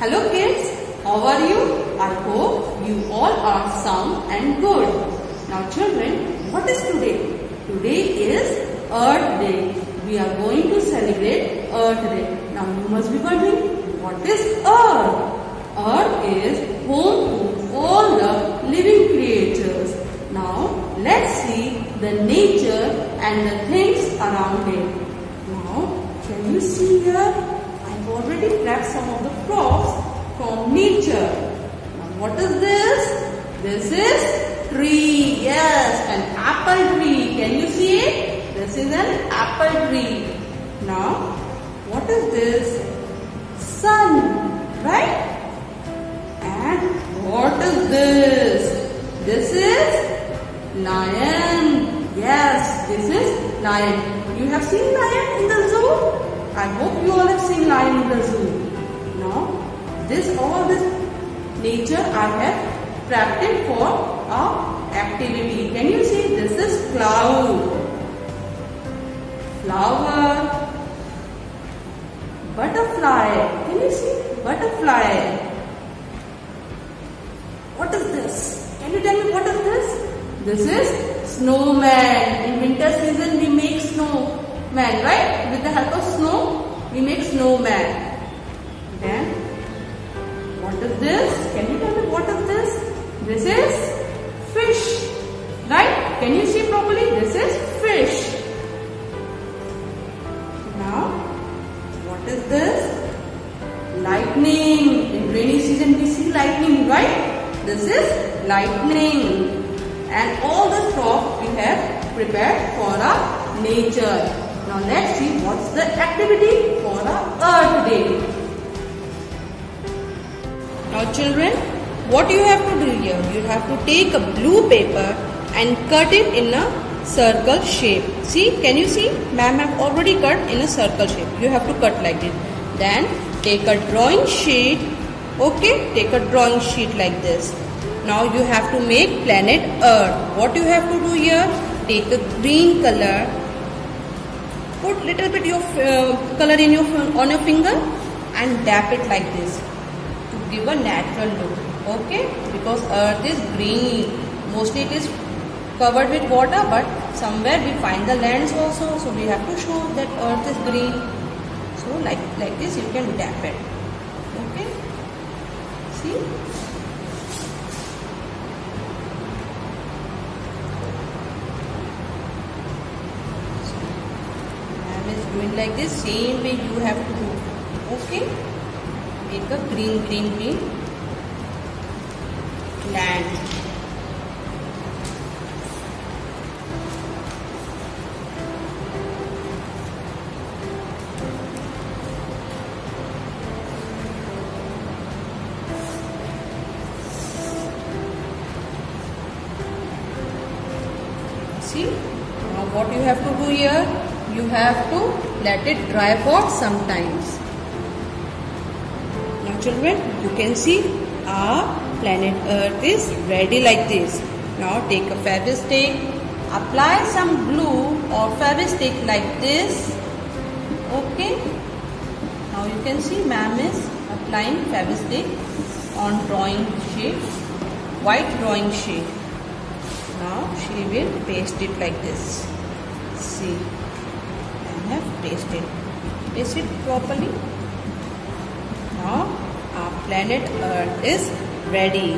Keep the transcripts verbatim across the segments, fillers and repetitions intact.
Hello kids, how are you? I hope you all are sound and good. Now children, what is today? Today is Earth Day. We are going to celebrate Earth Day. Now you must be wondering, what is Earth? Earth is home to all the living creatures. Now let's see the nature and the things around it. Now can you see here? I've already plucked some of the crops from nature. Now what is this? This is tree. Yes, an apple tree. Can you see it? This is an apple tree. Now what is this? Sun, right? And what is this? This is lion. Yes, this is lion. You have seen lion in the zoo? I hope you all have seen lion in the zoo. Now, this all this nature I have practiced for our activity. Can you see? This is cloud, flower, butterfly. Can you see? Butterfly. What is this? Can you tell me what is this? This is snowman. In winter season we make snowman, right? With the help of snow we make snowman. Then what is this? Can you tell me what is this? This is fish, right? Can you see properly? This is fish. Now what is this? Lightning. In rainy season we see lightning, right? This is lightning. And all the crop we have prepared for our nature. Now let's see what's the activity for our Earth Day. Now children, what you have to do here? You have to take a blue paper and cut it in a circle shape. See, can you see? Ma'am have already cut in a circle shape. You have to cut like this. Then take a drawing sheet. Okay, take a drawing sheet like this. Now you have to make planet Earth. What you have to do here? Take a green color. Put little bit your uh, color in your on your finger and dab it like this to give a natural look. Okay? Because Earth is green. Mostly it is covered with water, but somewhere we find the lands also. So we have to show that Earth is green. So like like this you can dab it. Okay? See? Doing like this, same way you have to do. Okay, make a green, green, green land. See, now what you have to do here? You have to let it dry for some times. Now children, you can see our planet Earth is ready like this. Now take a fabric stick, apply some glue or fabric stick like this. Okay. Now you can see ma'am is applying fabric stick on drawing sheet, white drawing sheet. Now she will paste it like this. See. Have pasted, paste it properly. Now our planet Earth is ready.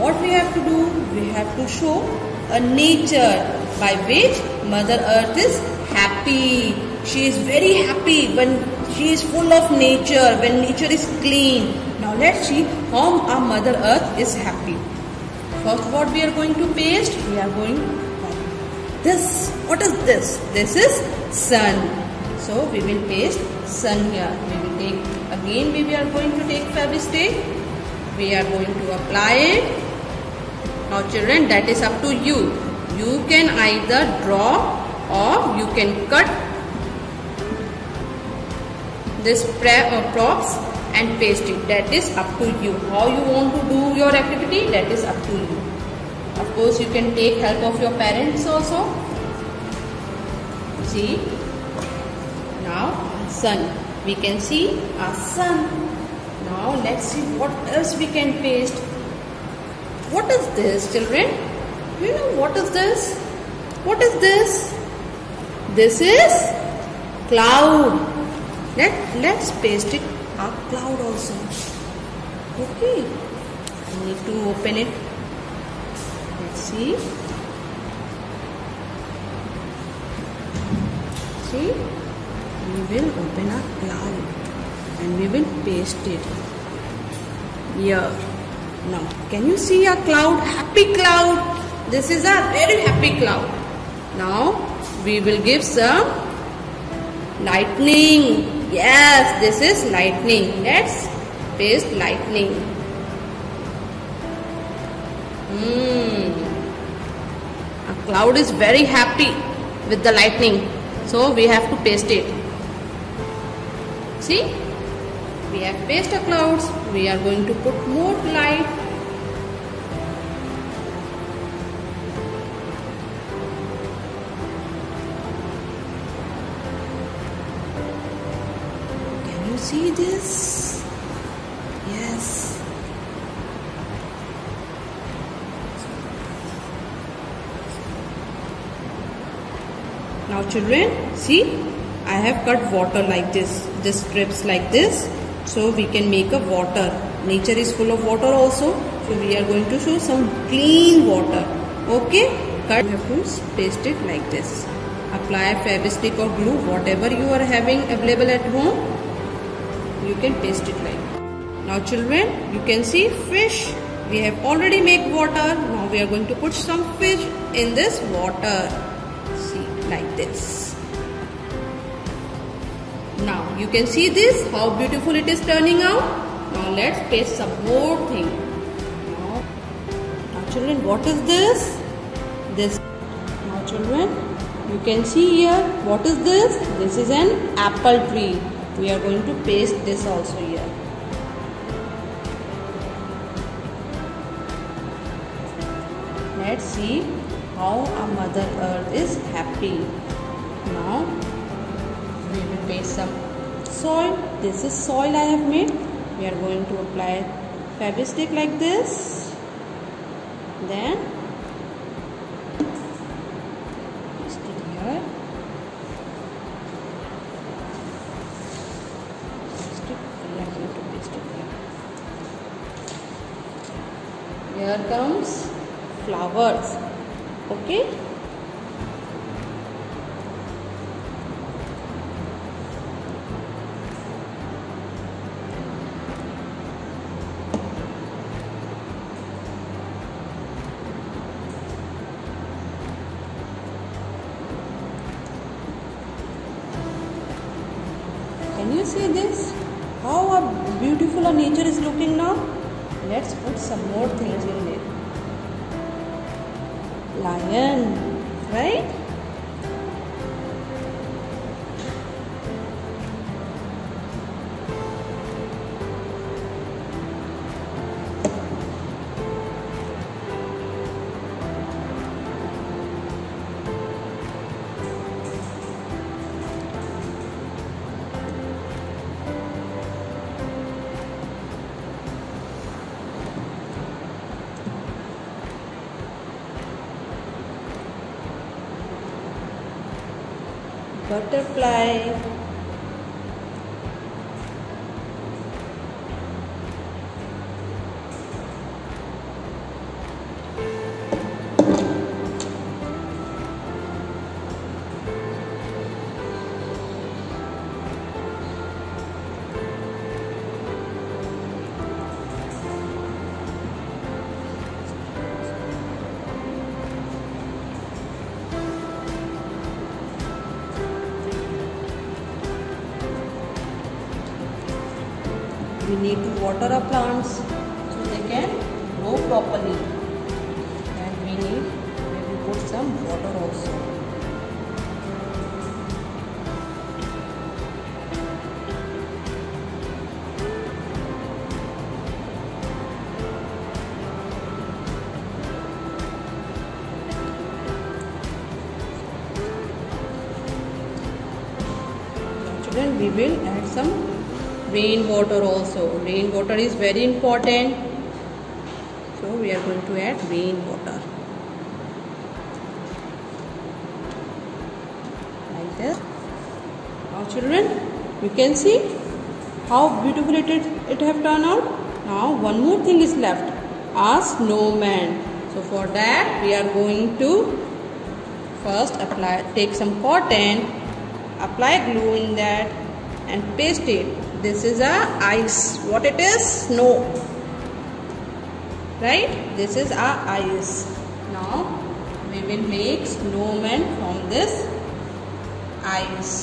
What we have to do? We have to show a nature by which Mother Earth is happy. She is very happy when she is full of nature, when nature is clean. Now let's see how our Mother Earth is happy. First, what we are going to paste? We are going to this. What is this? This is sun. So we will paste sun here. We will take again. We are going to take fabric stick. We are going to apply it. Now, children, that is up to you. You can either draw or you can cut this props and paste it. That is up to you. How you want to do your activity? That is up to you. Of course, you can take help of your parents also. See, now sun. We can see our sun. Now let's see what else we can paste. What is this, children? Do you know what is this? What is this? This is cloud. Let, let's paste it up cloud also. Okay. I need to open it. Let's see. See, we will open our cloud and we will paste it here. Now, can you see a cloud? Happy cloud. This is a very happy cloud. Now, we will give some lightning. Yes, this is lightning. Let's paste lightning. Hmm. A cloud is very happy with the lightning. So we have to paste it. See, we have pasted our clouds. We are going to put more light. Can you see this? Yes. Now children, see, I have cut water like this, this strips like this, so we can make a water. Nature is full of water also, so we are going to show some clean water. Okay, cut, you have to paste it like this. Apply Fabistick or glue, whatever you are having available at home, you can paste it like this. Now children, you can see fish. We have already made water. Now we are going to put some fish in this water. See, like this. Now you can see this, how beautiful it is turning out. Now let's paste some more thing. Now, now children, what is this? This. Now children, you can see here, what is this? This is an apple tree. We are going to paste this also here. Let's see how our Mother Earth is happy. Now we will paste some soil. This is soil I have made. We are going to apply Fabistick like this. Then paste it here. Paste it. We are going to paste it here. Here comes flowers. Okay. Can you see this? How beautiful our nature is looking now. Let's put some more things in there. Lion, right? Butterfly. We need to water our plants so they can grow properly, and we need we will put some water also. Children, we will add some rain water also. Rain water is very important, so we are going to add rain water like this. Now children, you can see how beautiful it it have turned out. Now one more thing is left, a snowman. So for that we are going to first apply, take some cotton, apply glue in that and paste it. This is a ice. What it is? Snow, right? This is our ice. Now we will make snowman from this ice,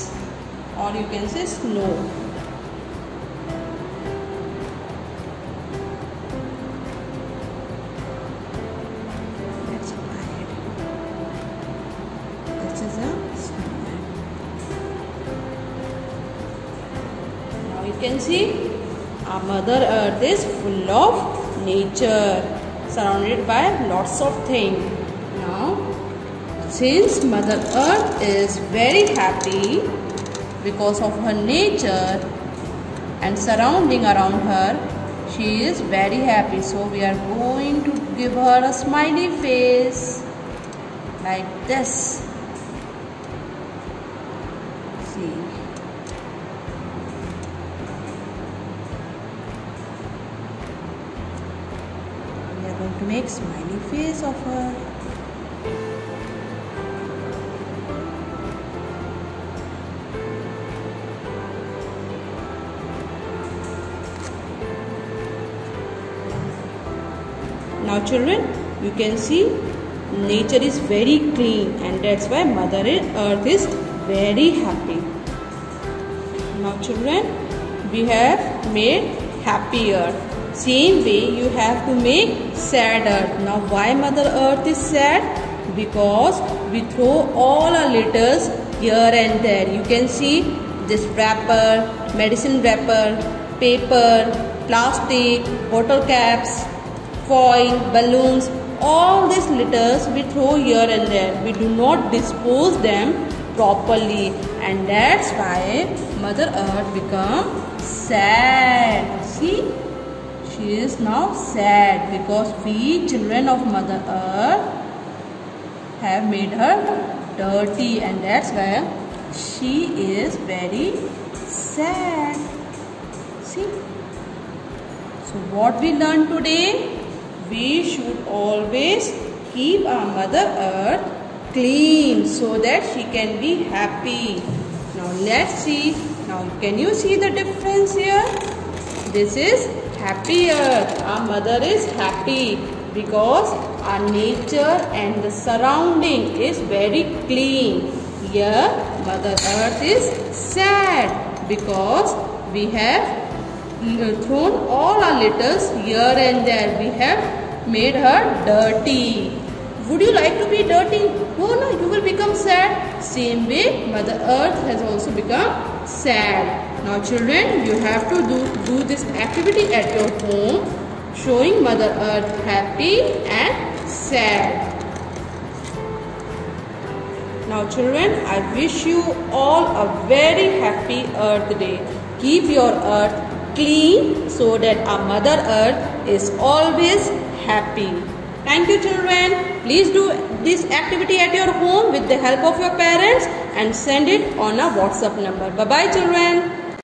or you can say snow. You can see our Mother Earth is full of nature, surrounded by lots of things. Now, since Mother Earth is very happy because of her nature and surrounding around her, she is very happy. So we are going to give her a smiley face like this. See. To make smiley face of her. Now children, you can see nature is very clean, and that's why Mother Earth is very happy. Now children, we have made happy earth. Same way you have to make sad earth. Now why Mother Earth is sad? Because we throw all our litters here and there. You can see this wrapper, medicine wrapper, paper, plastic, bottle caps, foil, balloons, all these litters we throw here and there. We do not dispose them properly, and that's why Mother Earth becomes sad. See? She is now sad because we children of Mother Earth have made her dirty, and that's why she is very sad. See? So what we learned today? We should always keep our Mother Earth clean so that she can be happy. Now let's see. Now can you see the difference here? This is happy earth. Our mother is happy because our nature and the surrounding is very clean. Here Mother Earth is sad because we have thrown all our litters here and there. We have made her dirty. Would you like to be dirty? No, no, you will become sad. Same way Mother Earth has also become sad. Now children, you have to do, do this activity at your home, showing Mother Earth happy and sad. Now children, I wish you all a very happy Earth Day. Keep your earth clean so that our Mother Earth is always happy. Thank you children. Please do this activity at your home with the help of your parents and send it on a WhatsApp number. Bye-bye children.